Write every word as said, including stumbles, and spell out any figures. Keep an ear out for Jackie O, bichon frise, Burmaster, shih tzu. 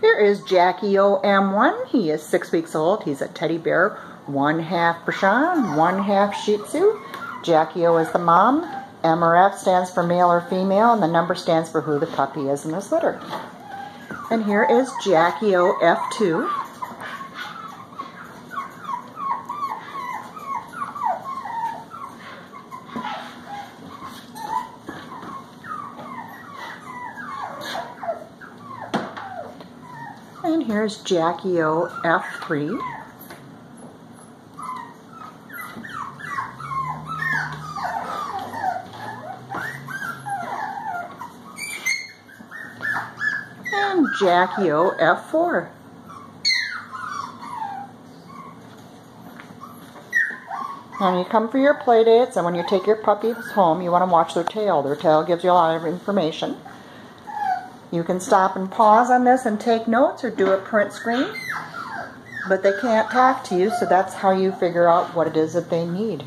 There is Jackie O M one. He is six weeks old. He's a teddy bear, one half Bichon, one half Shih Tzu. Jackie O is the mom. M or F stands for male or female, and the number stands for who the puppy is in this litter. And here is Jackie O F two. And here's Jackie O F three. And Jackie O F four. Now when you come for your play dates and when you take your puppies home, you want to watch their tail. Their tail gives you a lot of information. You can stop and pause on this and take notes or do a print screen, but they can't talk to you, so that's how you figure out what it is that they need.